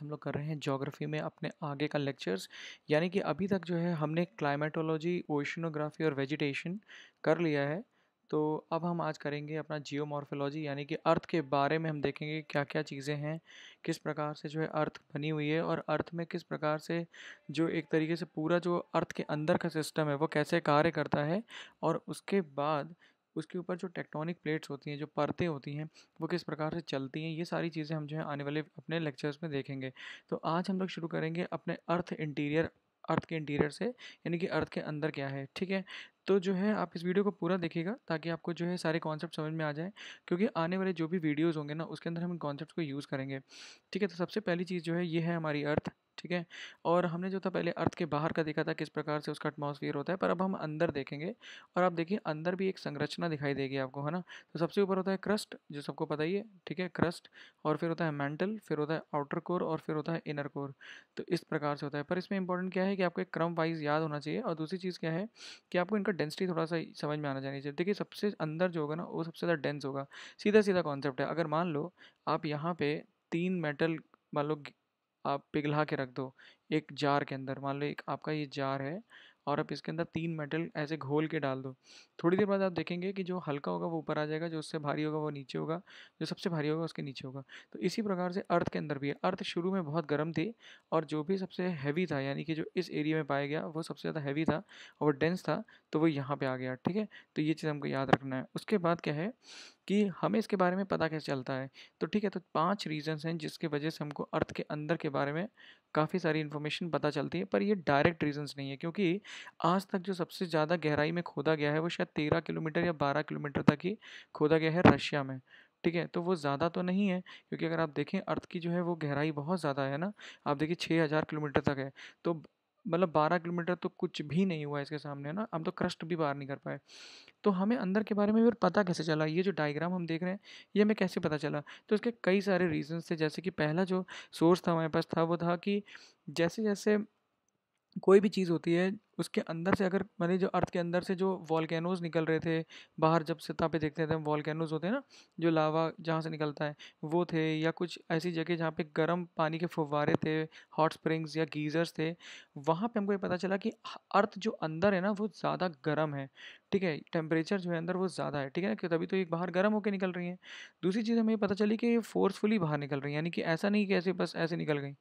हम लोग कर रहे हैं ज्योग्राफी में अपने आगे का लेक्चर्स, यानी कि अभी तक जो है हमने क्लाइमेटोलॉजी, ओशनोग्राफी और वेजिटेशन कर लिया है। तो अब हम आज करेंगे अपना जियोमॉर्फोलॉजी, यानी कि अर्थ के बारे में हम देखेंगे क्या क्या चीज़ें हैं, किस प्रकार से जो है अर्थ बनी हुई है और अर्थ में किस प्रकार से जो एक तरीके से पूरा जो अर्थ के अंदर का सिस्टम है वो कैसे कार्य करता है, और उसके बाद उसके ऊपर जो टेक्टोनिक प्लेट्स होती हैं, जो परतें होती हैं, वो किस प्रकार से चलती हैं। ये सारी चीज़ें हम जो है आने वाले अपने लेक्चर्स में देखेंगे। तो आज हम लोग शुरू करेंगे अपने अर्थ के इंटीरियर से, यानी कि अर्थ के अंदर क्या है। ठीक है, तो जो है आप इस वीडियो को पूरा देखिएगा ताकि आपको जो है सारे कॉन्सेप्ट समझ में आ जाए, क्योंकि आने वाले जो भी वीडियोस होंगे ना उसके अंदर हम इन कॉन्सेप्ट को यूज़ करेंगे। ठीक है, तो सबसे पहली चीज़ जो है ये है हमारी अर्थ। ठीक है, और हमने जो था पहले अर्थ के बाहर का देखा था किस प्रकार से उसका एटमॉस्फेयर होता है, पर अब हम अंदर देखेंगे। और आप देखिए अंदर भी एक संरचना दिखाई देगी आपको, है ना। तो सबसे ऊपर होता है क्रस्ट, जो सबको पता ही है। ठीक है, क्रस्ट, और फिर होता है मैंटल, फिर होता है आउटर कोर, और फिर होता है इनर कोर। तो इस प्रकार से होता है। पर इसमें इंपॉर्टेंट क्या है कि आपको एक क्रम वाइज याद होना चाहिए, और दूसरी चीज़ क्या है कि आपको इनका डेंसिटी थोड़ा सा समझ में आना चाहिए। देखिए सबसे अंदर जो होगा ना वो सबसे ज़्यादा डेंस होगा, सीधा सीधा कॉन्सेप्ट है। अगर मान लो आप यहाँ पे 3 मेटल मान लो आप पिघला के रख दो एक जार के अंदर, मान लो एक आपका ये जार है और आप इसके अंदर 3 मेटल ऐसे घोल के डाल दो, थोड़ी देर बाद आप देखेंगे कि जो हल्का होगा वो ऊपर आ जाएगा, जो उससे भारी होगा वो नीचे होगा, जो सबसे भारी होगा उसके नीचे होगा। तो इसी प्रकार से अर्थ के अंदर भी है। अर्थ शुरू में बहुत गर्म थी, और जो भी सबसे हैवी था, यानी कि जो इस एरिया में पाया गया वो सबसे ज़्यादा हैवी था और डेंस था, तो वो यहाँ पर आ गया। ठीक है, तो ये चीज़ हमको याद रखना है। उसके बाद क्या है कि हमें इसके बारे में पता कैसे चलता है। तो ठीक है, तो 5 रीजंस हैं जिसके वजह से हमको अर्थ के अंदर के बारे में काफ़ी सारी इन्फॉर्मेशन पता चलती है, पर ये डायरेक्ट रीजंस नहीं है, क्योंकि आज तक जो सबसे ज़्यादा गहराई में खोदा गया है वो शायद 13 किलोमीटर या 12 किलोमीटर तक ही खोदा गया है रशिया में। ठीक है, तो वो ज़्यादा तो नहीं है, क्योंकि अगर आप देखें अर्थ की जो है वो गहराई बहुत ज़्यादा है ना, आप देखिए 6000 किलोमीटर तक है, तो मतलब 12 किलोमीटर तो कुछ भी नहीं हुआ इसके सामने, है ना। हम तो क्रस्ट भी बाहर नहीं कर पाए। तो हमें अंदर के बारे में फिर पता कैसे चला, ये जो डायग्राम हम देख रहे हैं ये हमें कैसे पता चला। तो इसके कई सारे रीजंस थे, जैसे कि पहला जो सोर्स था हमारे पास था वो था कि जैसे जैसे कोई भी चीज़ होती है उसके अंदर से, अगर माने जो अर्थ के अंदर से जो वॉल्केनोज़ निकल रहे थे बाहर, जब सतह पे देखते थे हम वॉल्केनोज़ होते हैं ना, जो लावा जहाँ से निकलता है वो थे, या कुछ ऐसी जगह जहाँ पे गर्म पानी के फव्वारे थे, हॉट स्प्रिंग्स या गीज़र्स थे, वहाँ पे हमको ये पता चला कि अर्थ जो अंदर है ना वो ज़्यादा गर्म है। ठीक है, टेम्परेचर जो है अंदर वो ज़्यादा है। ठीक है, कि तभी तो ये बाहर गर्म होकर निकल रही हैं। दूसरी चीज़ हमें ये पता चली कि ये फोर्सफुली बाहर निकल रही हैं, यानी कि ऐसा नहीं कि ऐसे बस ऐसे निकल गई,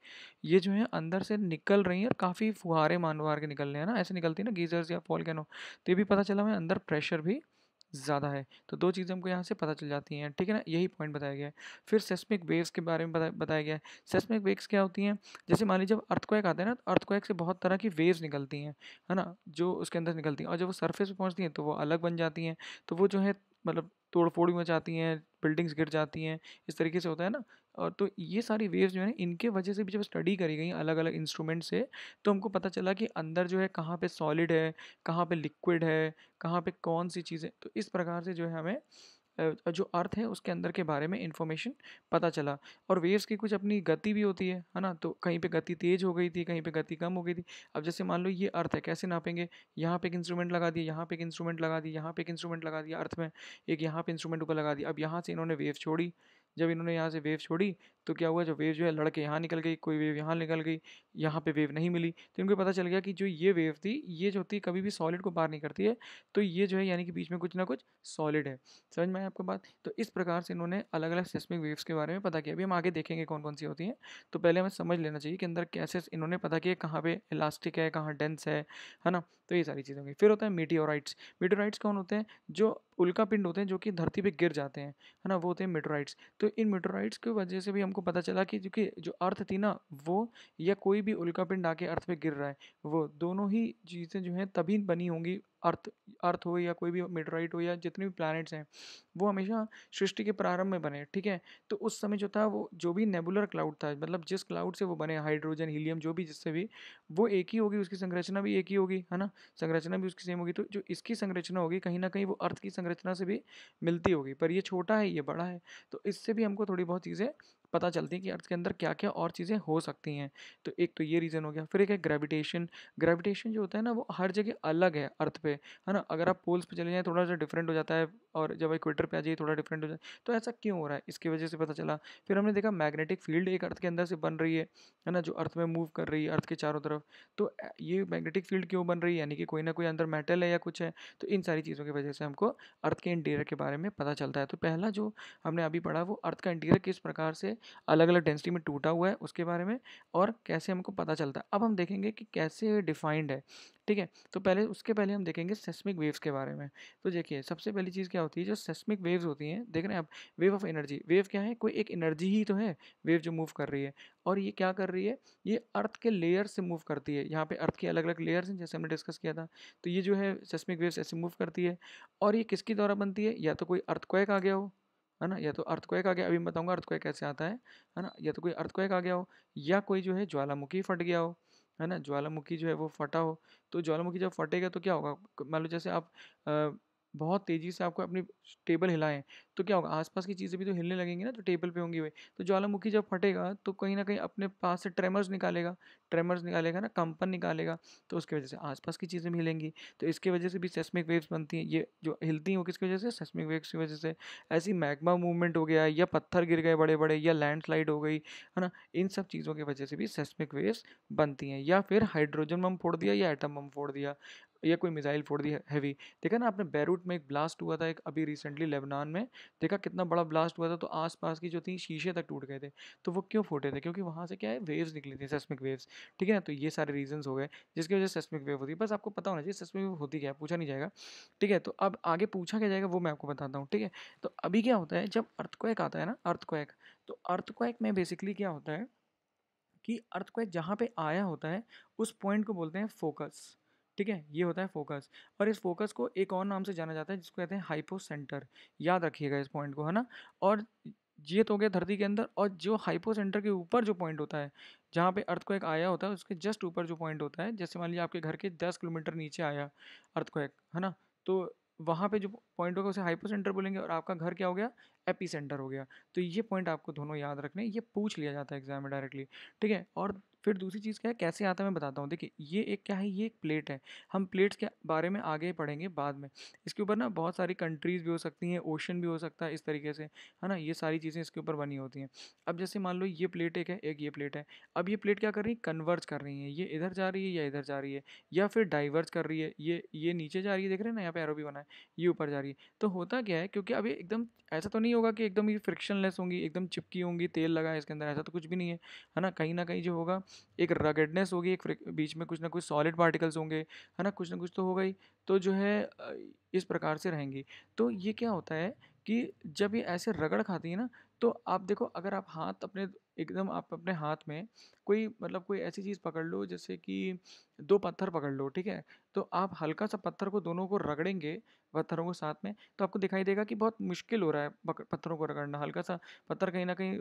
ये जो है अंदर से निकल रही हैं, काफ़ी फुहारे मानवार के निकल रहे हैं ना, ऐसे निकलती है ना गीजर्स या वॉल्केनो। तो ये भी पता चला हमें अंदर प्रेशर भी ज़्यादा है। तो 2 चीज़ें हमको यहाँ से पता चल जाती हैं। ठीक है ना, यही पॉइंट बताया गया है। फिर सेस्मिक वेव्स के बारे में बताया गया है। सेस्मिक वेव्स क्या होती हैं, जैसे मान लीजिए जब अर्थक्वेक आते हैं ना, तो अर्थक्वेक से बहुत तरह की वेव्स निकलती हैं, है ना, जो उसके अंदर निकलती हैं, और जब वो सर्फेस पर पहुँचती हैं तो वो अलग बन जाती हैं, तो वो जो है मतलब तोड़ फोड़ भी मचाती हैं, बिल्डिंग्स गिर जाती हैं, इस तरीके से होता है ना। और तो ये सारी वेव्स जो है इनके वजह से भी जब स्टडी करी गई अलग अलग इंस्ट्रूमेंट से, तो हमको पता चला कि अंदर जो है कहाँ पे सॉलिड है, कहाँ पे लिक्विड है, कहाँ पे कौन सी चीज़ें। तो इस प्रकार से जो है हमें जो अर्थ है उसके अंदर के बारे में इन्फॉर्मेशन पता चला। और वेव्स की कुछ अपनी गति भी होती है ना, तो कहीं पे गति तेज़ हो गई थी, कहीं पे गति कम हो गई थी। अब जैसे मान लो ये अर्थ है, कैसे नापेंगे, यहाँ पे एक इंस्ट्रूमेंट लगा दिया, यहाँ पे एक इंस्ट्रूमेंट लगा दिया, यहाँ पे एक इंस्ट्रूमेंट लगा दिया, अर्थ में एक यहाँ पे इंस्ट्रूमेंट ऊपर लगा दिया। अब यहाँ से इन्होंने वेव छोड़ी, जब इन्होंने यहाँ से वेव छोड़ी तो क्या हुआ, जो वेव जो है लड़के यहाँ निकल गई, कोई वेव यहाँ निकल गई, यहाँ पे वेव नहीं मिली। तो इनको पता चल गया कि जो ये वेव थी ये जो होती है कभी भी सॉलिड को पार नहीं करती है, तो ये जो है यानी कि बीच में कुछ ना कुछ सॉलिड है। समझ में आया आपको बात। तो इस प्रकार से इन्होंने अलग अलग सेस्मिक वेव्स के बारे में पता किया। अभी हम आगे देखेंगे कौन कौन सी होती हैं। तो पहले हमें समझ लेना चाहिए कि अंदर कैसे इन्होंने पता किया, कहाँ पर इलास्टिक है, कहाँ डेंस है ना। तो ये सारी चीज़ें होंगी। फिर होता है मीटियोराइट्स। मीटियोराइट्स कौन होते हैं, जो उल्का पिंड होते हैं जो कि धरती पे गिर जाते हैं, है ना, वो होते हैं मीटराइट्स। तो इन मीटराइट्स की वजह से भी हमको पता चला कि क्योंकि जो अर्थ थी ना वो, या कोई भी उल्का पिंड आके अर्थ पे गिर रहा है, वो दोनों ही चीज़ें जो हैं तभी बनी होंगी, अर्थ हो या कोई भी मीटराइट हो या जितने भी प्लैनेट्स हैं, वो हमेशा सृष्टि के प्रारंभ में बने। ठीक है, तो उस समय जो था वो जो भी नेबुलर क्लाउड था, मतलब जिस क्लाउड से वो बने, हाइड्रोजन, हीलियम, जो भी जिससे भी, वो एक ही होगी, उसकी संरचना भी एक ही होगी, है ना, संरचना भी उसकी सेम होगी। तो जो इसकी संरचना होगी कहीं ना कहीं वो अर्थ की संरचना से भी मिलती होगी, पर ये छोटा है, ये बड़ा है। तो इससे भी हमको थोड़ी बहुत चीज़ें पता चलती है कि अर्थ के अंदर क्या क्या और चीज़ें हो सकती हैं। तो एक तो ये रीज़न हो गया। फिर एक है ग्रेविटेशन। ग्रेविटेशन जो होता है ना वो हर जगह अलग है अर्थ पे, है ना। अगर आप पोल्स पे चले जाएँ थोड़ा सा डिफरेंट हो जाता है, और जब इक्वेटर पे आ जाइए थोड़ा डिफरेंट हो जाए, तो ऐसा क्यों हो रहा है इसकी वजह से पता चला। फिर हमने देखा मैग्नेटिक फील्ड एक अर्थ के अंदर से बन रही है ना, जो अर्थ में मूव कर रही है अर्थ के चारों तरफ। तो ये मैग्नेटिक फील्ड क्यों बन रही है, यानी कि कोई ना कोई अंदर मेटल है या कुछ है। तो इन सारी चीज़ों की वजह से हमको अर्थ के इंटीरियर के बारे में पता चलता है। तो पहला जो हमने अभी पढ़ा वो अर्थ का इंटीरियर किस प्रकार से अलग अलग डेंसिटी में टूटा हुआ है उसके बारे में और कैसे हमको पता चलता है। अब हम देखेंगे कि कैसे डिफाइंड है, ठीक है। तो पहले उसके पहले हम देखेंगे सेस्मिक वेव्स के बारे में। तो देखिए सबसे पहली चीज़ क्या होती है, जो सेस्मिक वेव्स होती हैं, देख रहे हैं आप, वेव ऑफ एनर्जी। वेव क्या है, कोई एक एनर्जी ही तो है वेव जो मूव कर रही है। और ये क्या कर रही है, ये अर्थ के लेयर से मूव करती है। यहाँ पे अर्थ के अलग अलग लेयर्स हैं जैसे हमने डिस्कस किया था। तो ये जो है सेस्मिक वेव्स ऐसे मूव करती है। और ये किसके द्वारा बनती है, या तो कोई अर्थक्वेक आ गया हो, है ना, या तो अर्थक्वेक आ गया, अभी मैं बताऊँगा अर्थक्वेक कैसे आता है ना, या तो कोई अर्थक्वेक आ गया हो, या कोई जो है ज्वालामुखी फट गया हो, है ना, ज्वालामुखी जो है वो फटा हो। तो ज्वालामुखी जब फटेगा तो क्या होगा, मान लो जैसे आप बहुत तेज़ी से आपको अपनी टेबल हिलाएं तो क्या होगा, आसपास की चीज़ें भी तो हिलने लगेंगी ना, तो टेबल पे होंगी वे। तो ज्वालामुखी जब फटेगा तो कहीं ना कहीं अपने पास से ट्रेमर्स निकालेगा ना, कंपन निकालेगा। तो उसकी वजह से आसपास की चीज़ें भी हिलेंगी। तो इसकी वजह से भी सेस्मिक वेव्स बनती हैं। ये जो हिलती हैं वो किसकी वजह से, सेस्मिक वेव्स की वजह से। ऐसी मैग्मा मूवमेंट हो गया, या पत्थर गिर गए बड़े बड़े, या लैंडस्लाइड हो गई, है ना, इन सब चीज़ों की वजह से भी सेस्मिक वेव्स बनती हैं। या फिर हाइड्रोजन बम फोड़ दिया, या एटम बम फोड़ दिया, या कोई मिसाइल फोड़ दी हैवी। देखा ना आपने, बेरूट में एक ब्लास्ट हुआ था, एक अभी रिसेंटली लेबनान में, देखा कितना बड़ा ब्लास्ट हुआ था। तो आसपास की जो थी शीशे तक टूट गए थे। तो वो क्यों फूटे थे, क्योंकि वहाँ से क्या है, वेव्स निकली थी, सेस्मिक वेव्स, ठीक है ना। तो ये सारे रीजंस हो गए जिसकी वजह से सेस्मिक वेव होती है। बस आपको पता होना चाहिए सेस्मिक वेव होती क्या है, पूछा नहीं जाएगा, ठीक है। तो अब आगे पूछा क्या जाएगा वो मैं आपको बताता हूँ, ठीक है। तो अभी क्या होता है, जब अर्थक्वेक आता है ना, अर्थक्वेक, तो अर्थक्वेक में बेसिकली क्या होता है कि अर्थक्वेक जहाँ पे आया होता है उस पॉइंट को बोलते हैं फोकस, ठीक है, ये होता है फोकस। और इस फोकस को एक और नाम से जाना जाता है जिसको कहते हैं हाइपोसेंटर। याद रखिएगा इस पॉइंट को, है ना। और ये तो हो गया धरती के अंदर। और जो हाइपोसेंटर के ऊपर जो पॉइंट होता है, जहाँ पे अर्थक्वेक आया होता है, उसके जस्ट ऊपर जो पॉइंट होता है, जैसे मान लीजिए आपके घर के 10 किलोमीटर नीचे आया अर्थक्वेक, है ना, तो वहाँ पे जो पॉइंट होगा उसे हाइपोसेंटर बोलेंगे। और आपका घर क्या हो गया, एपीसेंटर हो गया। तो ये पॉइंट आपको दोनों याद रखने, ये पूछ लिया जाता है एग्जाम में डायरेक्टली, ठीक है। और फिर दूसरी चीज़ क्या है, कैसे आता है मैं बताता हूँ। देखिए ये एक क्या है, ये एक प्लेट है। हम प्लेट्स के बारे में आगे पढ़ेंगे बाद में। इसके ऊपर ना बहुत सारी कंट्रीज़ भी हो सकती हैं, ओशन भी हो सकता है इस तरीके से, है ना, ये सारी चीज़ें इसके ऊपर बनी होती हैं। अब जैसे मान लो ये प्लेट एक है, एक ये प्लेट है। अब ये प्लेट क्या कर रही है, कन्वर्ज कर रही है। ये इधर जा रही है या इधर जा रही है, या फिर डाइवर्ज कर रही है। ये नीचे जा रही है, देख रहे हैं ना, यहाँ पे एरो भी बना है, ये ऊपर जा रही है। तो होता क्या है, क्योंकि अभी एकदम ऐसा तो नहीं होगा कि एकदम ये फ्रिक्शनलेस होंगी, एकदम चिपकी होंगी, तेल लगा है इसके अंदर, ऐसा तो कुछ भी नहीं है, है ना कहीं जो होगा एक रगेडनेस होगी, एक बीच में कुछ ना कुछ सॉलिड पार्टिकल्स होंगे, है ना कुछ तो होगा ही। तो जो है इस प्रकार से रहेंगी। तो ये क्या होता है कि जब ये ऐसे रगड़ खाती है ना, तो आप देखो, अगर आप हाथ अपने एकदम आप अपने हाथ में कोई मतलब कोई ऐसी चीज़ पकड़ लो, जैसे कि 2 पत्थर पकड़ लो, ठीक है, तो आप हल्का सा पत्थर को दोनों को रगड़ेंगे, पत्थरों को साथ में, तो आपको दिखाई देगा कि बहुत मुश्किल हो रहा है पत्थरों को रगड़ना, हल्का सा पत्थर कहीं ना कहीं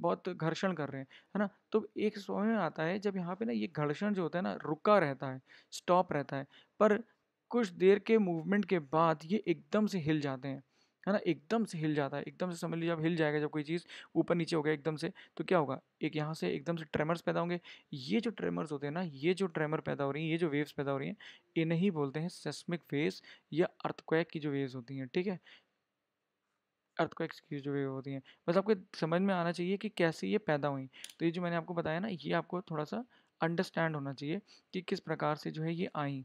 बहुत घर्षण कर रहे हैं, है ना। तो एक समय में आता है जब यहाँ पे ना ये घर्षण जो होता है ना रुका रहता है, स्टॉप रहता है, पर कुछ देर के मूवमेंट के बाद ये एकदम से हिल जाते हैं, है ना, एकदम से हिल जाता है, एकदम से समझ लीजिए आप हिल जाएगा। जब कोई चीज़ ऊपर नीचे हो गया एकदम से, तो क्या होगा, एक यहाँ से एकदम से ट्रेमर्स पैदा होंगे। ये जो ट्रेमर्स होते हैं ना, ये जो ट्रेमर पैदा हो रही हैं, ये जो वेव्स पैदा हो रही हैं, इन्हें बोलते हैं सेस्मिक वेव्स या अर्थक्वेक की जो वेव्स होती हैं, ठीक है, अर्थक्वेक की जो वेव होती हैं। बस आपको समझ में आना चाहिए कि कैसे ये पैदा हुई। तो ये जो मैंने आपको बताया ना, ये आपको थोड़ा सा अंडरस्टैंड होना चाहिए कि किस प्रकार से जो है ये आई,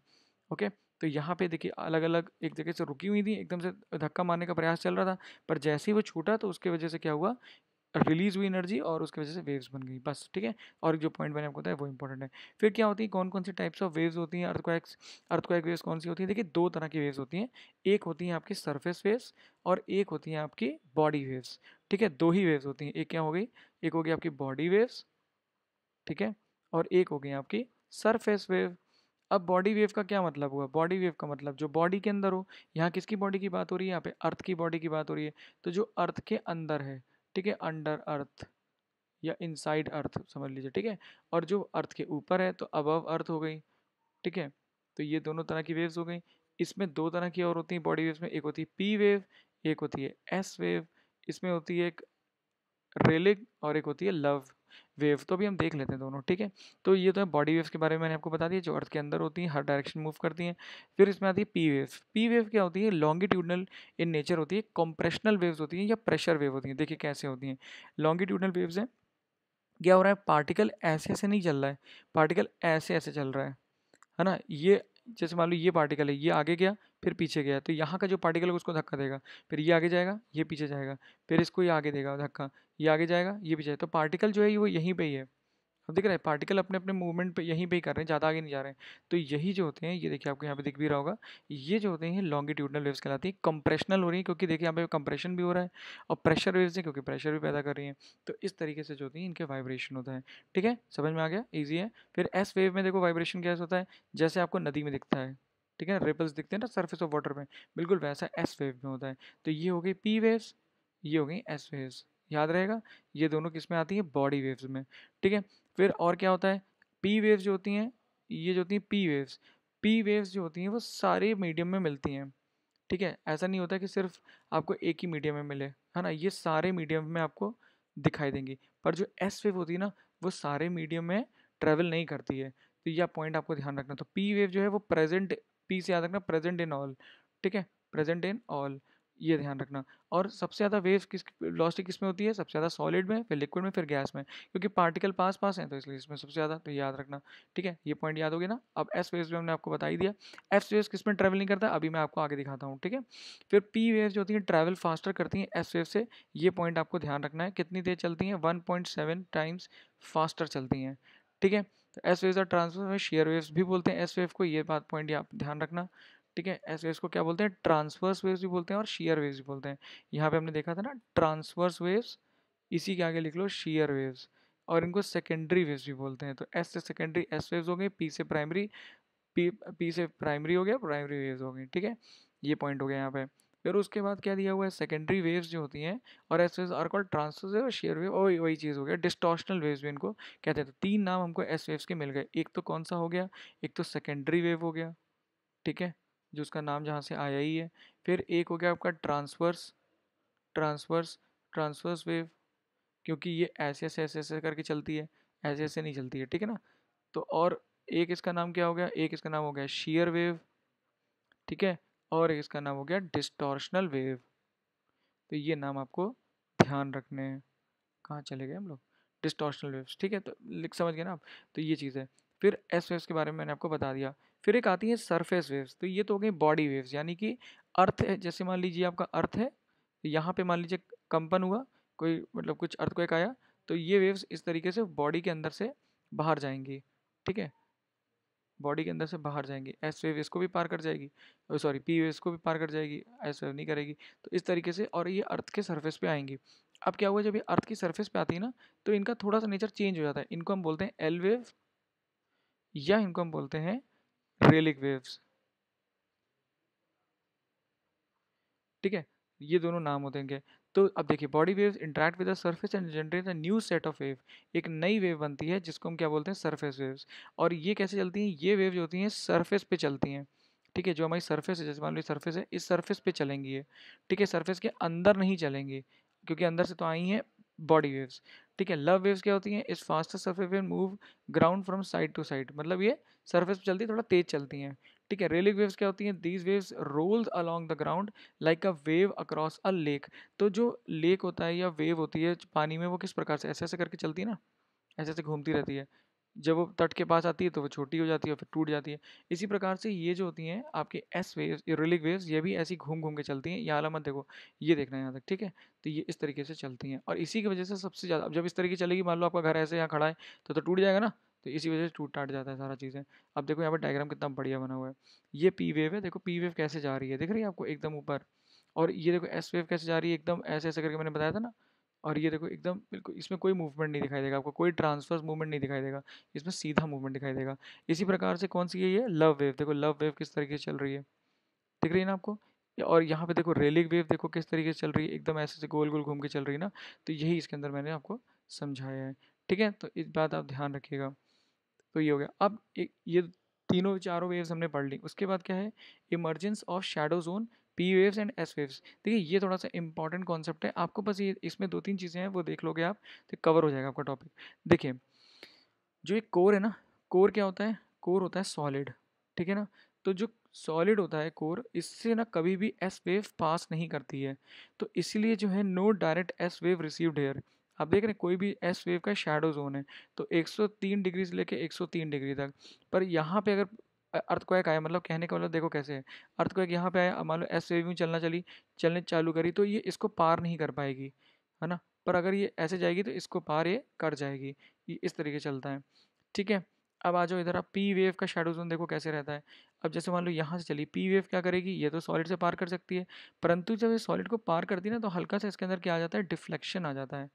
ओके। तो यहाँ पे देखिए अलग अलग एक जगह से रुकी हुई थी, एकदम से धक्का मारने का प्रयास चल रहा था, पर जैसे ही वो छूटा तो उसके वजह से क्या हुआ, रिलीज़ हुई एनर्जी, और उसकी वजह से वेव्स बन गई, बस, ठीक है। और जो पॉइंट मैंने आपको बताया वो इंपॉर्टेंट है। फिर क्या होती है, कौन कौन सी टाइप्स ऑफ वेव्स होती हैं, अर्थक्वेक वेव्स कौन सी होती है। देखिए 2 तरह की वेव्स होती हैं, एक होती है आपकी सरफेस वेव्स और एक होती है आपकी बॉडी वेव्स, ठीक है। 2 ही वेव्स होती हैं, एक क्या हो गई, एक हो गई आपकी बॉडी वेव्स, ठीक है, और एक हो गई आपकी सरफेस वेव। अब बॉडी वेव का क्या मतलब हुआ, बॉडी वेव का मतलब जो बॉडी के अंदर हो, यहाँ किसकी बॉडी की बात हो रही है, यहाँ पे अर्थ की बॉडी की बात हो रही है, तो जो अर्थ के अंदर है, ठीक है, अंडर अर्थ या इनसाइड अर्थ समझ लीजिए, ठीक है। और जो अर्थ के ऊपर है तो अबव अर्थ हो गई, ठीक है। तो ये दोनों तरह की वेव्स हो गई। इसमें 2 तरह की और होती हैं बॉडी वेव्स में, एक होती है पी वेव, एक होती है एस वेव। इसमें होती है एक रेलिक और एक होती है लव वेव, तो अभी हम देख लेते हैं दोनों, ठीक है। तो ये तो है बॉडी वेव्स के बारे में मैंने आपको बता दिया, जो अर्थ के अंदर होती हैं, हर डायरेक्शन मूव करती हैं। फिर इसमें आती है पी वेव्स। पी वेव क्या होती है? लॉन्गिट्यूडनल इन नेचर होती है, कॉम्प्रेशनल वेव्स होती हैं या प्रेशर वेव होती हैं। देखिए कैसे होती हैं लॉन्गिट्यूडनल वेव्स हैं। क्या हो रहा है, पार्टिकल ऐसे ऐसे नहीं चल रहा है, पार्टिकल ऐसे ऐसे चल रहा है ना। ये जैसे मान लो ये पार्टिकल है, ये आगे गया फिर पीछे गया, तो यहाँ का जो पार्टिकल है उसको धक्का देगा, फिर ये आगे जाएगा ये पीछे जाएगा, फिर इसको ये आगे देगा धक्का, ये आगे जाएगा ये पीछे जाएगा। तो पार्टिकल जो है वो यहीं पे ही है, अब देख रहे हैं पार्टिकल अपने अपने मूवमेंट पे यहीं पे ही कर रहे हैं, ज़्यादा आगे नहीं जा रहे हैं। तो यही जो होते हैं, ये देखिए आपको यहाँ पे दिख भी रहा होगा, ये जो होते हैं लॉन्गिट्यूडनल वेव्स कहलाती है। कंप्रेशनल हो रही है क्योंकि देखिए यहाँ पे कंप्रेशन भी हो रहा है, और प्रेशर वेव्स हैं क्योंकि प्रेशर भी पैदा कर रही हैं। तो इस तरीके से जो होती है इनके वाइब्रेशन होता है, ठीक है, समझ में आ गया, ईजी है। फिर एस वेव में देखो वाइब्रेशन कैसे होता है, जैसे आपको नदी में दिखता है, ठीक है, रिपल्स दिखते हैं ना सर्फेस ऑफ वाटर में, बिल्कुल वैसा एस वेव में होता है। तो ये हो गई पी वेव्स, ये हो गई एस वेव्स, याद रहेगा। ये दोनों किस में आती है, बॉडी वेव्स में, ठीक है। फिर और क्या होता है, पी वेव्स जो होती हैं, ये जो होती हैं पी वेव्स, पी वेव्स जो होती हैं वो सारे मीडियम में मिलती हैं, ठीक है। ऐसा नहीं होता कि सिर्फ आपको एक ही मीडियम में मिले, है ना, ये सारे मीडियम में आपको दिखाई देंगी। पर जो एस वेव होती है ना, वो सारे मीडियम में ट्रैवल नहीं करती है, तो यह पॉइंट आपको ध्यान रखना। तो पी वेव जो है वो प्रेजेंट, पी से याद रखना प्रेजेंट इन ऑल, ठीक है, प्रेजेंट इन ऑल, ये ध्यान रखना। और सबसे ज़्यादा वेव्स किस वेलोसिटी किस में होती है, सबसे ज़्यादा सॉलिड में, फिर लिक्विड में, फिर गैस में, क्योंकि पार्टिकल पास पास हैं तो इसलिए इसमें सबसे ज़्यादा, तो याद रखना, ठीक है। ये पॉइंट याद हो गया ना। अब एस वेव्स में हमने आपको बता ही दिया एस वेव्स किस में ट्रैवल नहीं करता, अभी मैं आपको आगे दिखाता हूँ, ठीक है। फिर पी वेव्स जो होती हैं ट्रैवल फास्टर करती हैं एस वेव से, ये पॉइंट आपको ध्यान रखना है, कितनी देर चलती हैं, 1.7 टाइम्स फास्टर चलती हैं, ठीक है। तो एस वेव्स और ट्रांसफर शेयर वेव्स भी बोलते हैं एस वेव को, ये बात पॉइंट आप ध्यान रखना, ठीक है। एस वेव्स को क्या बोलते हैं, ट्रांसवर्स वेव्स भी बोलते हैं और शीयर वेव्स भी बोलते हैं। यहाँ पे हमने देखा था ना ट्रांसवर्स वेव्स, इसी के आगे लिख लो शीयर वेव्स, और इनको सेकेंडरी वेव्स भी बोलते हैं। तो एस से सेकेंडरी एस वेव्स हो गई, पी से प्राइमरी, पी से प्राइमरी हो गया, प्राइमरी वेव्स हो गई, ठीक है, ये पॉइंट हो गया यहाँ पे। फिर उसके बाद क्या दिया हुआ है, सेकेंडरी वेव्स जो होती हैं, और S waves are called transverse wave और शेयर वेव, और वही चीज़ हो गया डिस्टॉर्शनल वेव्स भी इनको कहते हैं। तो तीन नाम हमको एस वेव्स के मिल गए, एक तो कौन सा हो गया, एक तो सेकेंडरी वेव हो गया, ठीक है, जो उसका नाम जहाँ से आया ही है। फिर एक हो गया आपका ट्रांसवर्स वेव, क्योंकि ये ऐसे ऐसे ऐसे ऐसे करके चलती है, ऐसे ऐसे नहीं चलती है, ठीक है ना। तो और एक इसका नाम क्या हो गया, एक इसका नाम हो गया शीयर वेव, ठीक है, और एक इसका नाम हो गया डिस्टॉर्शनल वेव। तो ये नाम आपको ध्यान रखने हैं, कहाँ चले गए हम लोग, डिस्टॉर्शनल वेव्स, ठीक है, तो लिख समझ गए ना आप। तो ये चीज़ है। फिर एस वेव्स के बारे में मैंने आपको बता दिया। फिर एक आती है सरफेस वेव्स, तो ये तो हो गई बॉडी वेव्स, यानी कि अर्थ है, जैसे मान लीजिए आपका अर्थ है, यहाँ पे मान लीजिए कंपन हुआ कोई, मतलब कुछ अर्थक्वेक आया, तो ये वेव्स इस तरीके से बॉडी के अंदर से बाहर जाएंगी, ठीक है, बॉडी के अंदर से बाहर जाएंगी। एस वेव इसको भी पार कर जाएगी, सॉरी पी वेव इसको भी पार कर जाएगी, एस वेव नहीं करेगी, तो इस तरीके से, और ये अर्थ के सरफेस पे आएंगी। अब क्या हुआ, जब ये अर्थ की सरफेस पे आती है ना, तो इनका थोड़ा सा नेचर चेंज हो जाता है, इनको हम बोलते हैं एल वेव, या इनको हम बोलते हैं रेलिक वेव्स, ठीक है, ये दोनों नाम होते हैं। तो अब देखिए body waves interact with the surface and generate a new set of wave, एक नई वेव बनती है जिसको हम क्या बोलते हैं, सरफेस वेव्स। और ये कैसे चलती हैं, ये वेव जो होती हैं सरफेस पे चलती हैं, ठीक है, जो हमारी सरफेस है, जैसे मान लो सरफेस है, इस सरफेस पे चलेंगी ये, ठीक है, सरफेस के अंदर नहीं चलेंगी क्योंकि अंदर से तो आई हैं बॉडी वेव्स, ठीक है। लव वेव्स क्या होती हैं, इस faster surface wave move ground from side to side, मतलब ये सरफेस पे चलती है, थोड़ा तेज चलती हैं, ठीक है। रेलिक वेव्स क्या होती हैं, these waves rolls along the ground like a wave across a lake. तो जो लेक होता है या वेव होती है पानी में, वो किस प्रकार से ऐसे ऐसे करके चलती है ना, ऐसे ऐसे घूमती रहती है, जब वो तट के पास आती है तो वो छोटी हो जाती है, फिर टूट जाती है। इसी प्रकार से ये जो होती हैं आपके एस वेव्स, रेलिक वेव्स, ये भी ऐसी घूम घूम के चलती हैं। यहाँ मत देखो, ये देखना है यहाँ तक, ठीक है। तो ये इस तरीके से चलती हैं, और इसी की वजह से सबसे ज़्यादा, अब जब इस तरीके चलेगी, मान लो आपका घर ऐसे यहाँ खड़ा है तो टूट जाएगा ना, तो इसी वजह से टूट टाट जाता है सारा चीज़ें। अब देखो यहाँ पर डायग्राम कितना बढ़िया बना हुआ है, ये पी वेव है, देखो पी वेव कैसे जा रही है, दिख रही है आपको एकदम ऊपर, और ये देखो एस वेव कैसे जा रही है, एकदम ऐसे ऐसे करके मैंने बताया था ना, और ये देखो एकदम बिल्कुल, इसमें कोई मूवमेंट नहीं दिखाई देगा आपको, कोई ट्रांसवर्स मूवमेंट नहीं दिखाई देगा, इसमें सीधा मूवमेंट दिखाई देगा। इसी प्रकार से कौन सी है, ये लव वेव, देखो लव वेव किस तरीके से चल रही है, दिख रही है ना आपको, और यहाँ पे देखो रेलिक वेव देखो किस तरीके से चल रही है, एकदम ऐसे से गोल गोल घूम के चल रही है ना। तो यही इसके अंदर मैंने आपको समझाया है, ठीक है, तो इस बात आप ध्यान रखिएगा। तो ये हो गया। अब ये तीनों चारों वेव्स हमने पढ़ ली, उसके बाद क्या है, emergence of shadow zone, P waves and S waves. देखिए ये थोड़ा सा इंपॉर्टेंट कॉन्सेप्ट है, आपको बस ये इसमें 2-3 चीज़ें हैं वो देख लोगे आप तो कवर हो जाएगा आपका टॉपिक। देखिए जो एक कोर है ना, कोर क्या होता है, कोर होता है सॉलिड, ठीक है ना। तो जो सॉलिड होता है कोर, इससे ना कभी भी एस वेव पास नहीं करती है, तो इसलिए जो है no direct S wave received here. आप देख रहे हैं कोई भी एस वेव का शैडो जोन है तो 103 डिग्री से लेके 103 डिग्री तक। पर यहाँ पे अगर अर्थक्वेक आया, मतलब कहने का मतलब देखो कैसे है, अर्थक्वेक यहाँ पे आया, मान लो एस वेव यूँ चलने चालू करी तो ये इसको पार नहीं कर पाएगी, है ना। पर अगर ये ऐसे जाएगी तो इसको पार ये कर जाएगी, ये इस तरीके चलता है, ठीक है। अब आ जाओ इधर, आप पी वेव का शैडो जोन देखो कैसे रहता है। अब जैसे मान लो यहाँ से चली, पी वेव क्या करेगी, ये तो सॉलिड से पार कर सकती है, परंतु जब ये सॉलिड को पार करती है ना तो हल्का सा इसके अंदर क्या आ जाता है, डिफ्लेक्शन आ जाता है,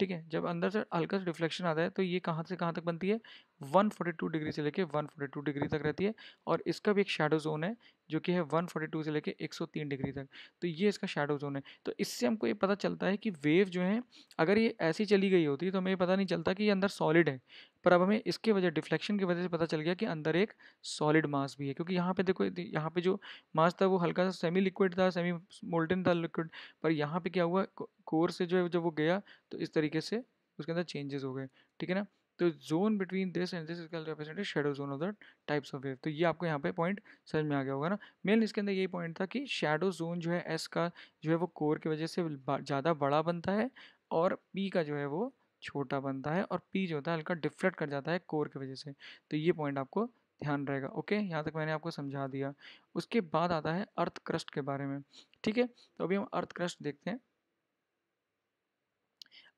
ठीक है। जब अंदर से हल्का सा डिफ्लेक्शन आता है तो ये कहाँ से कहाँ तक बनती है, 142 डिग्री से लेके 142 डिग्री तक रहती है। और इसका भी एक शैडो जोन है जो कि है 142 से लेके 103 डिग्री तक, तो ये इसका शैडो जोन है। तो इससे हमको ये पता चलता है कि वेव जो है अगर ये ऐसी चली गई होती तो हमें पता नहीं चलता कि ये अंदर सॉलिड है, पर अब हमें इसके वजह डिफ्लेक्शन की वजह से पता चल गया कि अंदर एक सॉलिड मास भी है। क्योंकि यहाँ पे देखो, यहाँ पे जो मास था वो हल्का सा सेमी लिक्विड था, सेमी मोल्टन था लिक्विड, पर यहाँ पे क्या हुआ, कोर से जो है जब वो गया तो इस तरीके से उसके अंदर चेंजेस हो गए, ठीक है ना। तो zone between this and this is called represented shadow zone of the types of wave. तो ये आपको यहाँ पे पॉइंट समझ में आ गया होगा ना। मेन इसके अंदर यही पॉइंट था कि शैडो जोन जो है एस का जो है वो कोर की वजह से ज़्यादा बड़ा बनता है और पी का जो है वो छोटा बनता है, और पी जो होता है हल्का डिफ्लेक्ट कर जाता है कोर की वजह से। तो ये पॉइंट आपको ध्यान रहेगा, ओके। यहाँ तक मैंने आपको समझा दिया। उसके बाद आता है अर्थ क्रस्ट के बारे में, ठीक है। तो अभी हम अर्थ क्रस्ट देखते हैं,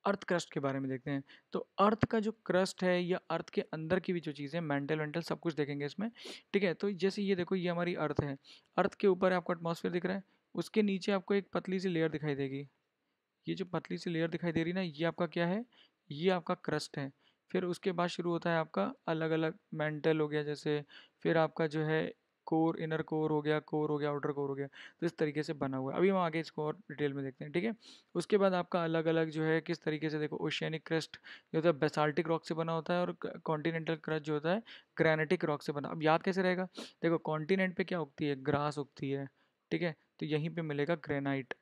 अर्थ क्रस्ट के बारे में देखते हैं। तो अर्थ का जो क्रस्ट है या अर्थ के अंदर की भी जो चीज़ें मेंटल वेंटल सब कुछ देखेंगे इसमें, ठीक है। तो जैसे ये देखो, ये हमारी अर्थ है, अर्थ के ऊपर आपको एटमॉस्फेयर दिख रहा है, उसके नीचे आपको एक पतली सी लेयर दिखाई देगी। ये जो पतली सी लेयर दिखाई दे रही ना, ये आपका क्या है, ये आपका क्रस्ट है। फिर उसके बाद शुरू होता है आपका अलग अलग, मेंटल हो गया जैसे, फिर आपका जो है कोर, इनर कोर हो गया, कोर हो गया, आउटर कोर हो गया। तो इस तरीके से बना हुआ है। अभी हम आगे इसको और डिटेल में देखते हैं, ठीक है। उसके बाद आपका अलग अलग जो है किस तरीके से, देखो ओशियनिक क्रस्ट जो होता है बेसाल्टिक रॉक से बना होता है, और कॉन्टिनेंटल क्रस्ट जो होता है ग्रेनाइटिक रॉक से बना। अब याद कैसे रहेगा, देखो कॉन्टिनेंट पे क्या उगती है, ग्रास उगती है, ठीक है। तो यहीं पर मिलेगा ग्रेनाइट।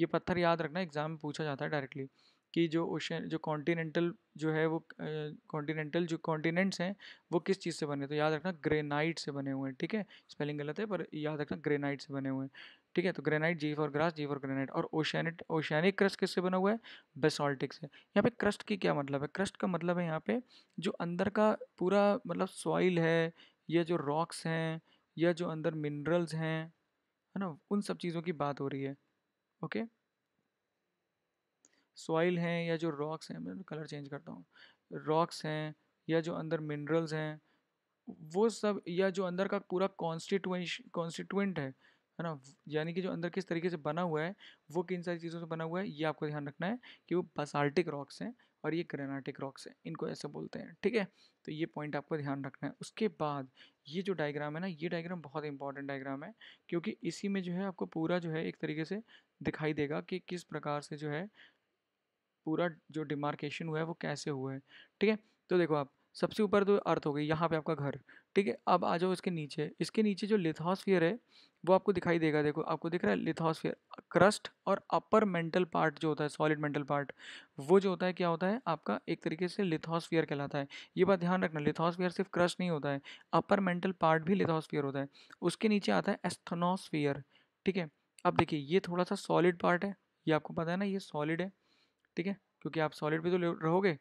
ये पत्थर याद रखना, एग्जाम में पूछा जाता है डायरेक्टली कि जो ओशन जो कॉन्टिनेंटल जो है वो कॉन्टिनेंटल जो कॉन्टिनेंट्स हैं वो किस चीज़ से बने, तो याद रखना ग्रेनाइट से बने हुए हैं, ठीक है। स्पेलिंग गलत है पर याद रखना ग्रेनाइट से बने हुए हैं, ठीक है। तो granite, G for grass, G for granite. और ओशियनिक क्रस्ट किससे बना हुआ है, बेसाल्टिक से। यहाँ पे क्रस्ट की क्या मतलब है, क्रस्ट का मतलब है यहाँ पे जो अंदर का पूरा मतलब सॉइल है, या जो रॉक्स हैं, या जो अंदर मिनरल्स हैं, है ना, उन सब चीज़ों की बात हो रही है, ओके। सॉइल हैं या जो रॉक्स हैं, मैं कलर चेंज करता हूँ, रॉक्स हैं या जो अंदर मिनरल्स हैं वो सब, या जो अंदर का पूरा कॉन्स्टिट्यूएंट है ना, यानी कि जो अंदर किस तरीके से बना हुआ है वो किन सारी चीज़ों से बना हुआ है, ये आपको ध्यान रखना है कि वो बेसाल्टिक रॉक्स हैं और ये ग्रेनाइटिक रॉक्स हैं, इनको ऐसे बोलते हैं, ठीक है। तो ये पॉइंट आपको ध्यान रखना है। उसके बाद ये जो डायग्राम है ना, ये डायग्राम बहुत इंपॉर्टेंट डायग्राम है, क्योंकि इसी में जो है आपको पूरा जो है एक तरीके से दिखाई देगा कि किस प्रकार से जो है पूरा जो डिमार्केशन हुआ है वो कैसे हुआ है, ठीक है। तो देखो आप सबसे ऊपर तो अर्थ हो गई, यहाँ पे आपका घर, ठीक है। अब आ जाओ इसके नीचे, इसके नीचे जो लिथोस्फीयर है वो आपको दिखाई देगा। देखो आपको दिख रहा है लिथोस्फीयर, क्रस्ट, और अपर मेंटल पार्ट जो होता है सॉलिड मेंटल पार्ट, वो जो होता है क्या होता है आपका, एक तरीके से लिथोस्फीयर कहलाता है। ये बात ध्यान रखना, लिथोस्फीयर सिर्फ क्रस्ट नहीं होता है, अपर मेंटल पार्ट भी लिथोस्फीयर होता है। उसके नीचे आता है एस्थेनोस्फीयर, ठीक है। अब देखिए ये थोड़ा सा सॉलिड पार्ट है, ये आपको पता है ना, ये सॉलिड है, ठीक है, क्योंकि आप सॉलिड पे तो रहोगे,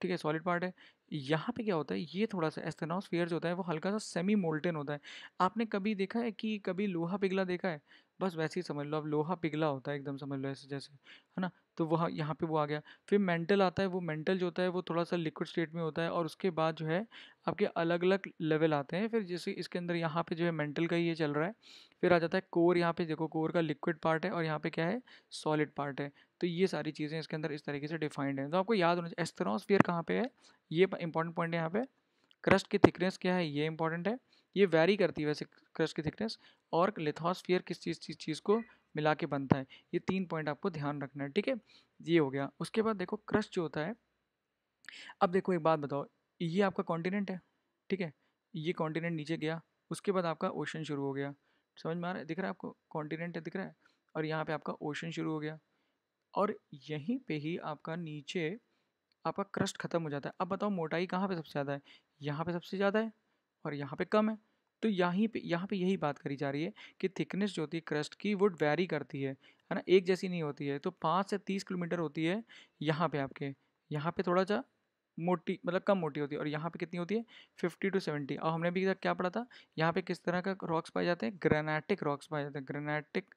ठीक है, सॉलिड पार्ट है। यहाँ पे क्या होता है, ये थोड़ा सा एस्थेनोस्फीयर जो होता है वो हल्का सा सेमी मोल्टेन होता है। आपने कभी देखा है कि कभी लोहा पिघला देखा है, बस वैसे ही समझ लो, अब लोहा पिघला होता है एकदम, समझ लो ऐसे जैसे, है ना। तो वहाँ यहाँ पे वो आ गया। फिर मेंटल आता है, वो मेंटल जो होता है वो थोड़ा सा लिक्विड स्टेट में होता है, और उसके बाद जो है आपके अलग अलग लेवल आते हैं। फिर जैसे इसके अंदर यहाँ पे जो है मेंटल का ये चल रहा है, फिर आ जाता है कोर, यहाँ पे देखो कोर का लिक्विड पार्ट है, और यहाँ पे क्या है सॉलिड पार्ट है। तो ये सारी चीज़ें इसके अंदर इस तरीके से डिफाइंड है, तो आपको याद होना चाहिए। एस्थेनोस्फीयर कहाँ पे है, ये इंपॉर्टेंट पॉइंट है। यहाँ पे क्रस्ट की थिकनेस क्या है, ये इंपॉर्टेंट है, ये वैरी करती है वैसे क्रस्ट की थिकनेस, और लिथोस्फीयर किस चीज़ को मिला के बनता है, ये 3 पॉइंट आपको ध्यान रखना है, ठीक है। ये हो गया। उसके बाद देखो क्रस्ट जो होता है, अब देखो एक बात बताओ, ये आपका कॉन्टिनेंट है, ठीक है, ये कॉन्टिनेंट नीचे गया, उसके बाद आपका ओशन शुरू हो गया, समझ में आ रहा है, दिख रहा है आपको, कॉन्टिनेंट दिख रहा है, और यहाँ पे आपका ओशन शुरू हो गया और यहीं पे ही आपका नीचे आपका क्रस्ट ख़त्म हो जाता है। अब बताओ मोटाई कहाँ पे सबसे ज़्यादा है, यहाँ पे सबसे ज़्यादा है और यहाँ पे कम है। तो यहाँ पे यही बात करी जा रही है कि थिकनेस जो होती है क्रस्ट की वो वैरी करती है ना, एक जैसी नहीं होती है। तो 5 से 30 किलोमीटर होती है यहाँ पे आपके, यहाँ पे थोड़ा सा मोटी मतलब कम मोटी होती है, और यहाँ पे कितनी होती है 50 से 70। और हमने भी क्या पढ़ा था, यहाँ पे किस तरह का रॉक्स पाए जाते हैं, ग्रेनाइटिक रॉक्स पाए जाते हैं, ग्रेनाइटिक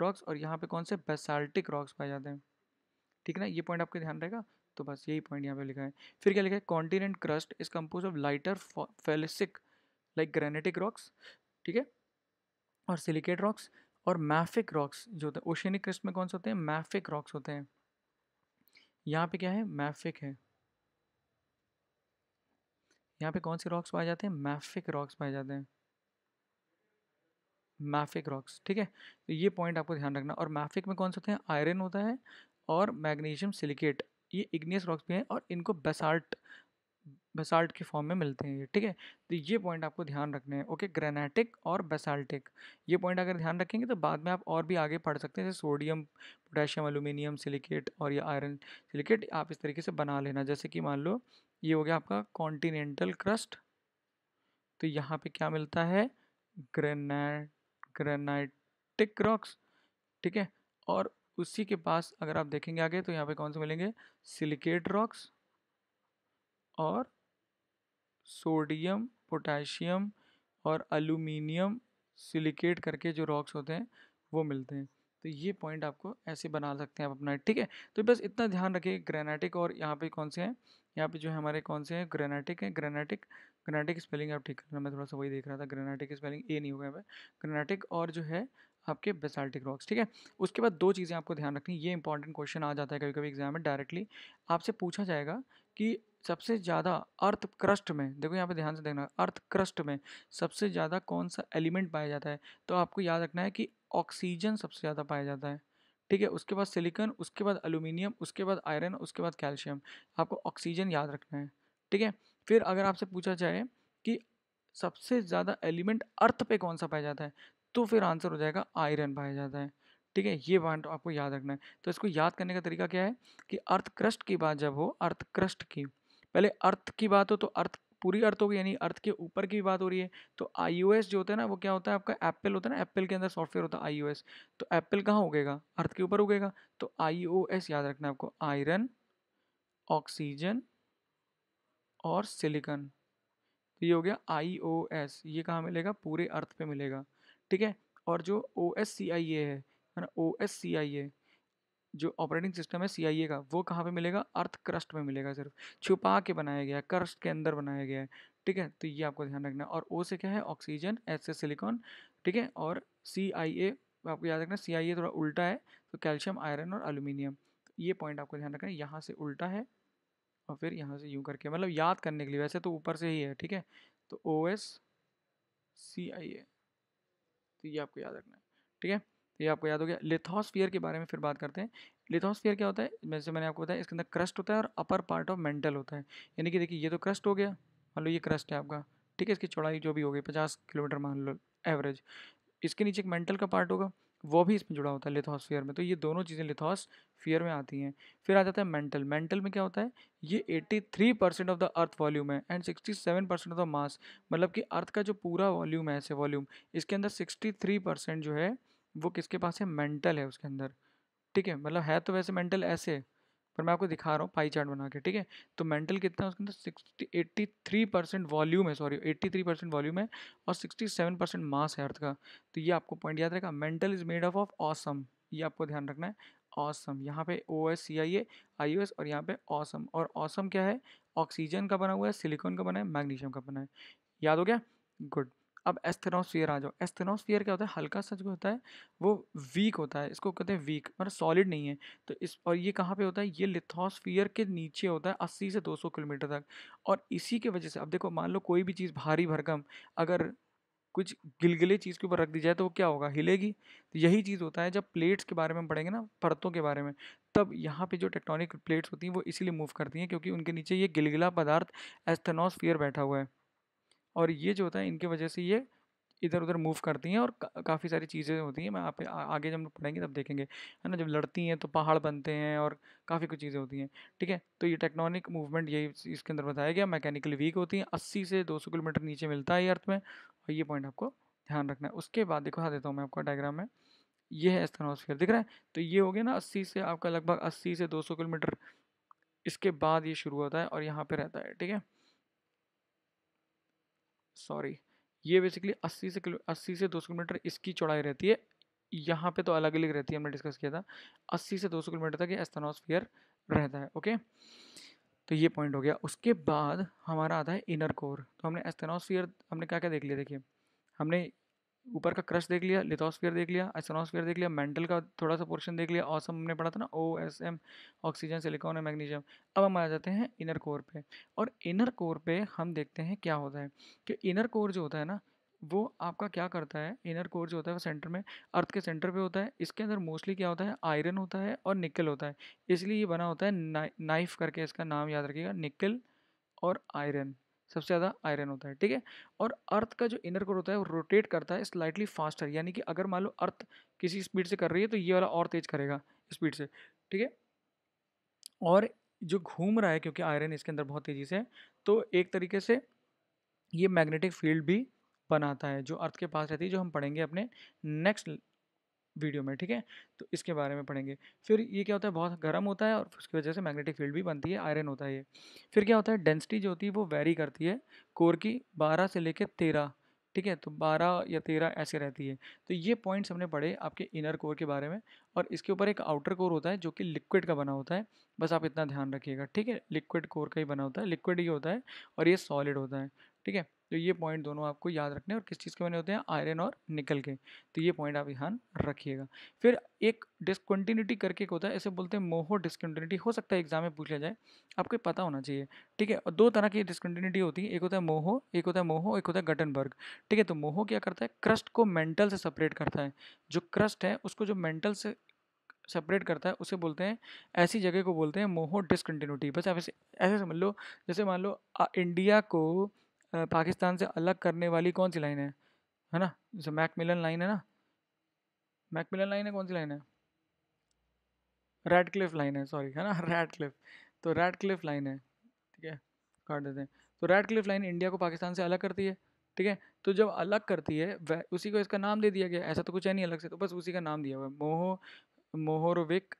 रॉक्स, और यहाँ पे कौन से बेसाल्टिक रॉक्स पाए जाते हैं। ठीक है ना, ये पॉइंट आपके ध्यान रहेगा। तो बस यही पॉइंट यहाँ पे लिखा है। फिर क्या लिखा है, continent crust is compose of lighter felsic like granitic rocks, ठीक है, और सिलिकेट रॉक्स और मैफिक रॉक्स जो होते हैं। ओशियनिक क्रस्ट में कौन से होते हैं, मैफिक रॉक्स होते हैं। यहाँ पे क्या है, मैफिक है। यहाँ पे कौन से रॉक्स पाए जाते हैं, मैफिक रॉक्स पाए जाते हैं, मैफिक रॉक्स। ठीक है, तो ये पॉइंट आपको ध्यान रखना। और मैफिक में कौन से होते हैं, आयरन होता है और मैग्नीशियम सिलिकेट, ये इग्नियस रॉक्स भी हैं और इनको बेसाल्ट के फॉर्म में मिलते हैं ये। ठीक है, तो ये पॉइंट आपको ध्यान रखने हैं। ओके, ग्रेनाइटिक और बेसाल्टिक, ये पॉइंट अगर ध्यान रखेंगे तो बाद में आप और भी आगे पढ़ सकते हैं, जैसे सोडियम पोटेशियम एल्यूमिनियम सिलिकेट और ये आयरन सिलिकेट आप इस तरीके से बना लेना। जैसे कि मान लो ये हो गया आपका कॉन्टिनेंटल क्रस्ट, तो यहाँ पे क्या मिलता है, ग्रेनाइटिक रॉक्स, ठीक है। और उसी के पास अगर आप देखेंगे आगे तो यहाँ पे कौन से मिलेंगे, सिलिकेट रॉक्स और सोडियम पोटेशियम और एल्यूमिनियम सिलिकेट करके जो रॉक्स होते हैं वो मिलते हैं। तो ये पॉइंट आपको ऐसे बना सकते हैं आप अपना। ठीक है, तो बस इतना ध्यान रखिए, ग्रेनाइटिक और यहाँ पे कौन से हैं, यहाँ पे जो है हमारे कौन से हैं, ग्रेनाइटिक है। ग्रेनाइटिक स्पेलिंग आप ठीक करना, मैं थोड़ा सा वही देख रहा था, ग्रेनाइटिक स्पेलिंग ए नहीं होगा यहाँ पे, ग्रेनाइटिक और जो है आपके बेसाल्टिक रॉक्स। ठीक है, उसके बाद दो चीज़ें आपको ध्यान रखनी, ये इंपॉर्टेंट क्वेश्चन आ जाता है कभी कभी एग्जाम में, डायरेक्टली आपसे पूछा जाएगा कि सबसे ज़्यादा अर्थ क्रस्ट में, देखो यहाँ पे ध्यान से देखना, अर्थ क्रस्ट में सबसे ज़्यादा कौन सा एलिमेंट पाया जाता है। तो आपको याद रखना है कि ऑक्सीजन सबसे ज़्यादा पाया जाता है, ठीक है, उसके बाद सिलिकॉन, उसके बाद एल्यूमिनियम, उसके बाद आयरन, उसके बाद कैल्शियम। आपको ऑक्सीजन याद रखना है, ठीक है। फिर अगर आपसे पूछा जाए कि सबसे ज़्यादा एलिमेंट अर्थ पे कौन सा पाया जाता है, तो फिर आंसर हो जाएगा आयरन पाया जाता है, ठीक है। ये पॉइंट आपको याद रखना है। तो इसको याद करने का तरीका क्या है कि अर्थ क्रस्ट की बात जब हो, अर्थ क्रस्ट की पहले अर्थ की बात हो, तो अर्थ पूरी अर्थ होगी, यानी अर्थ के ऊपर की बात हो रही है। तो iOS जो होता है ना, वो क्या होता है आपका एप्पल होता है ना, एप्पल के अंदर सॉफ्टवेयर होता है iOS। तो एप्पल कहाँ उगेगा, अर्थ के ऊपर उगेगा। तो iOS याद रखना है आपको, आयरन ऑक्सीजन और सिलिकॉन। तो ये हो गया iOS, ये कहाँ मिलेगा, पूरे अर्थ पे मिलेगा, ठीक है। और जो OSCIA है ना, OSCIA जो ऑपरेटिंग सिस्टम है CIA का, वो कहाँ पे मिलेगा, अर्थ क्रस्ट में मिलेगा, सिर्फ छुपा के बनाया गया है, क्रस्ट के अंदर बनाया गया है, ठीक है। तो ये आपको ध्यान रखना है। और O से क्या है, ऑक्सीजन, S से सिलिकॉन, ठीक है, और CIA आपको याद रखना, CIA थोड़ा उल्टा है, तो कैल्शियम आयरन और एल्यूमिनियम। तो ये पॉइंट आपको ध्यान रखना है, यहाँ से उल्टा है और फिर यहाँ से यूँ करके, मतलब याद करने के लिए, वैसे तो ऊपर से ही है, ठीक है। तो OSCIA, तो ये आपको याद रखना है, ठीक है। तो ये आपको याद हो गया। लिथोस्फीयर के बारे में फिर बात करते हैं। लिथोस्फीयर क्या होता है, जैसे मैंने आपको बताया, इसके अंदर क्रस्ट होता है और अपर पार्ट ऑफ मेंटल होता है, यानी कि देखिए ये तो क्रस्ट हो गया, मान लो ये क्रस्ट है आपका, ठीक है, इसकी चौड़ाई जो भी हो गई 50 किलोमीटर मान लो एवरेज। इसके नीचे एक मेंटल का पार्ट होगा, वो भी इसमें जुड़ा होता है लिथोस्फीयर में। तो ये दोनों चीज़ें लिथोस्फीयर में आती हैं। फिर आ जाता है मेंटल। मेंटल में क्या होता है, ये 83% ऑफ द अर्थ वॉल्यूम है एंड 67% ऑफ द मास, मतलब कि अर्थ का जो पूरा वॉल्यूम है ऐसे वॉल्यूम, इसके अंदर 63% जो है वो किसके पास है, मेंटल है उसके अंदर, ठीक है। मतलब है तो वैसे मेंटल ऐसे, पर मैं आपको दिखा रहा हूँ पाई चार्ट बना के, ठीक है। तो मेंटल कितना है उसके अंदर 83% वॉल्यूम है, 83% वॉल्यूम है और 67% मास है अर्थ का। तो ये आपको पॉइंट याद रखा, mantle is made of awesome, ये आपको ध्यान रखना है। ऑसम यहाँ पे OSCIA iOS और यहाँ पे ऑसम, और ऑसम क्या है, ऑक्सीजन का बना हुआ है, सिलिकॉन का बना है, मैग्नीशियम का बना है, याद हो गया, गुड। अब एस्थेनोस्फीयर आ जाओ। एस्थेनोस्फीयर क्या होता है, हल्का सा जो होता है वो वीक होता है, इसको कहते हैं वीक, मतलब सॉलिड नहीं है। तो इस, और ये कहाँ पे होता है, ये लिथोस्फीयर के नीचे होता है 80 से 200 किलोमीटर तक। और इसी के वजह से अब देखो, मान लो कोई भी चीज़ भारी भरकम अगर कुछ गिलगिले चीज़ के ऊपर रख दी जाए तो वो क्या होगा, हिलेगी। तो यही चीज़ होता है, जब प्लेट्स के बारे में पढ़ेंगे ना, परतों के बारे में, तब यहाँ पे जो टेक्टोनिक प्लेट्स होती हैं वो इसीलिए मूव करती हैं क्योंकि उनके नीचे ये गिलगिला पदार्थ एस्थेनोस्फीयर बैठा हुआ है, और ये जो होता है इनके वजह से ये इधर उधर मूव करती हैं और काफ़ी सारी चीज़ें होती हैं। मैं आप आगे जब पढ़ेंगे तब देखेंगे, है ना। जब लड़ती हैं तो पहाड़ बनते हैं और काफ़ी कुछ चीज़ें होती हैं, ठीक है। तो ये टेक्टोनिक मूवमेंट यही इसके अंदर बताया गया। मैकेनिकली वीक होती हैं, 80 से 200 किलोमीटर नीचे मिलता है ये अर्थ में, और ये पॉइंट आपको ध्यान रखना है। उसके बाद दिखा देता हूँ मैं आपको डायग्राम में, ये है एस्थेनोस्फीयर, दिख रहा है। तो ये हो गया ना 80 से आपका लगभग 80 से 200 किलोमीटर, इसके बाद ये शुरू होता है और यहाँ पे रहता है, ठीक है। सॉरी, ये बेसिकली 80 से 200 किलोमीटर इसकी चौड़ाई रहती है, यहाँ पे तो अलग अलग रहती है, हमने डिस्कस किया था। 80 से 200 किलोमीटर तक ये एस्थेनोस्फीयर रहता है, ओके। तो ये पॉइंट हो गया। उसके बाद हमारा आता है इनर कोर। तो हमने एस्थेनोस्फीयर, हमने क्या क्या देख लिया, देखिए हमने ऊपर का क्रस्ट देख लिया, लिथोस्फीयर देख लिया, एस्थेनोस्फीयर देख लिया, मेंटल का थोड़ा सा पोर्शन देख लिया, ऑसम हमने पढ़ा था ना, OSM, ऑक्सीजन, सिलिकॉन और मैग्नीशियम। अब हम आ जाते हैं इनर कोर पे, और इनर कोर पे हम देखते हैं क्या होता है। कि इनर कोर जो होता है ना, वो आपका क्या करता है, इनर कोर जो होता है वो सेंटर में, अर्थ के सेंटर पे होता है। इसके अंदर मोस्टली क्या होता है, आयरन होता है और निकल होता है, इसलिए ये बना होता है नाइफ करके, इसका नाम याद रखिएगा। निकल और आयरन, सबसे ज़्यादा आयरन होता है, ठीक है। और अर्थ का जो इनर कोर होता है वो रोटेट करता है स्लाइटली फास्टर, यानी कि अगर मान लो अर्थ किसी स्पीड से कर रही है तो ये वाला और तेज़ करेगा स्पीड से, ठीक है। और जो घूम रहा है, क्योंकि आयरन इसके अंदर बहुत तेज़ी से है, तो एक तरीके से ये मैग्नेटिक फील्ड भी बनाता है जो अर्थ के पास रहती है, जो हम पढ़ेंगे अपने नेक्स्ट वीडियो में, ठीक है। तो इसके बारे में पढ़ेंगे। फिर ये क्या होता है, बहुत गर्म होता है और उसकी वजह से मैग्नेटिक फील्ड भी बनती है, आयरन होता है ये। फिर क्या होता है, डेंसिटी जो होती है वो वैरी करती है कोर की, 12 से लेकर 13, ठीक है। तो 12 या 13 ऐसे रहती है। तो ये पॉइंट्स हमने पढ़े आपके इनर कोर के बारे में। और इसके ऊपर एक आउटर कोर होता है जो कि लिक्विड का बना होता है, बस आप इतना ध्यान रखिएगा, ठीक है। लिक्विड कोर का ही बना होता है, लिक्विड ही होता है, और ये सॉलिड होता है, ठीक है। तो ये पॉइंट दोनों आपको याद रखने हैं। और किस चीज़ के बने होते हैं, आयरन और निकल के, तो ये पॉइंट आप ध्यान रखिएगा। फिर एक डिसकंटिन्यूटी करके एक होता है, ऐसे बोलते हैं मोहो डिसकंटिन्यूटी, हो सकता है एग्जाम में पूछ लिया जाए, आपको पता होना चाहिए, ठीक है। और दो तरह की डिसकंटिन्यूटी होती है, एक होता है मोहो, एक होता है मोहो, एक होता है गटनबर्ग, ठीक है। तो मोहो क्या करता है, क्रस्ट को मेंटल से सेपरेट करता है, जो क्रस्ट है उसको जो मेंटल से सेपरेट करता है उसे बोलते हैं, ऐसी जगह को बोलते हैं मोहो डिसकंटिन्यूटी। बस आप ऐसे समझ लो, जैसे मान लो इंडिया को पाकिस्तान से अलग करने वाली कौन सी लाइन है ना, जैसे मैकमिलन लाइन है ना, मैकमिलन लाइन है, कौन सी लाइन है, रैडक्लिफ लाइन है, सॉरी, है ना, रैडक्लिफ। तो रैडक्लिफ लाइन है, ठीक है, काट देते हैं। तो रैडक्लिफ लाइन इंडिया को पाकिस्तान से अलग करती है, ठीक है। तो जब अलग करती है वह उसी को इसका नाम दे दिया गया, ऐसा तो कुछ है नहीं अलग से, तो बस उसी का नाम दिया हुआ है, मोहरोविक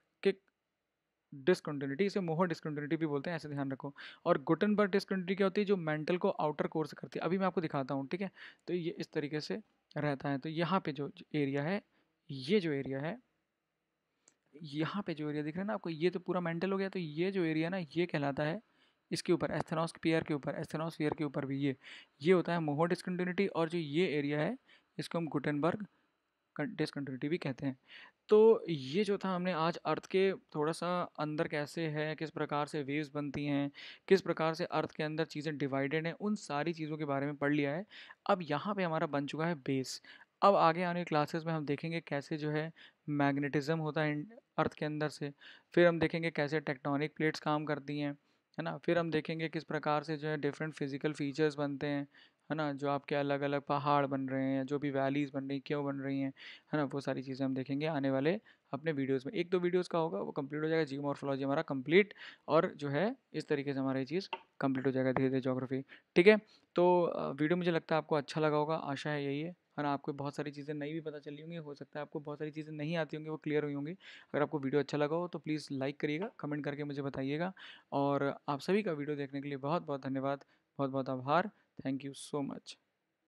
डिसकंटिन्यूटी, इसे मोहर डिसकंटिन्यूटी भी बोलते हैं, ऐसे ध्यान रखो। और गुटनबर्ग डिसकंटिन्यूटी क्या होती है, जो मेंटल को आउटर कोर से करती है, अभी मैं आपको दिखाता हूँ, ठीक है। तो ये इस तरीके से रहता है। तो यहाँ पे जो एरिया है, ये जो एरिया है, यहाँ पे जो एरिया दिख रहा है ना आपको, ये तो पूरा मेंटल हो गया। तो ये जो एरिया ना, ये कहलाता है, इसके ऊपर एस्थेनोस्फीयर के ऊपर, एस्थेनोस्फीयर के ऊपर भी ये होता है मोहर डिसकंटिन्यूटी। और जो ये एरिया है इसको हम गुटनबर्ग डिसकंटिन्यूटी भी कहते हैं। तो ये जो था, हमने आज अर्थ के थोड़ा सा अंदर कैसे है, किस प्रकार से वेव्स बनती हैं, किस प्रकार से अर्थ के अंदर चीज़ें डिवाइडेड हैं, उन सारी चीज़ों के बारे में पढ़ लिया है। अब यहाँ पे हमारा बन चुका है बेस। अब आगे आने वाली क्लासेस में हम देखेंगे कैसे जो है मैग्नेटिज़्म होता है अर्थ के अंदर से, फिर हम देखेंगे कैसे टेक्टोनिक प्लेट्स काम करती हैं, है ना। फिर हम देखेंगे किस प्रकार से जो है डिफरेंट फिजिकल फीचर्स बनते हैं, है ना, जो आपके अलग अलग पहाड़ बन रहे हैं, जो भी वैलीज़ बन रही हैं, क्यों बन रही हैं, है ना, वो सारी चीज़ें हम देखेंगे आने वाले अपने वीडियोस में। 1-2 वीडियोस का होगा, वो कंप्लीट हो जाएगा, जियोमॉर्फोलॉजी हमारा कंप्लीट, और जो है इस तरीके से हमारी चीज़ कंप्लीट हो जाएगा धीरे धीरे, ज्योग्राफी, ठीक है। तो वीडियो मुझे लगता है आपको अच्छा लगा होगा, आशा है यही है ना। आपको बहुत सारी चीज़ें नई भी पता चली होंगी, हो सकता है आपको बहुत सारी चीज़ें नहीं आती होंगी, वो क्लियर हुई होंगी। अगर आपको वीडियो अच्छा लगा हो तो प्लीज़ लाइक करिएगा, कमेंट करके मुझे बताइएगा। और आप सभी का वीडियो देखने के लिए बहुत बहुत धन्यवाद, बहुत बहुत आभार, थैंक यू सो मच।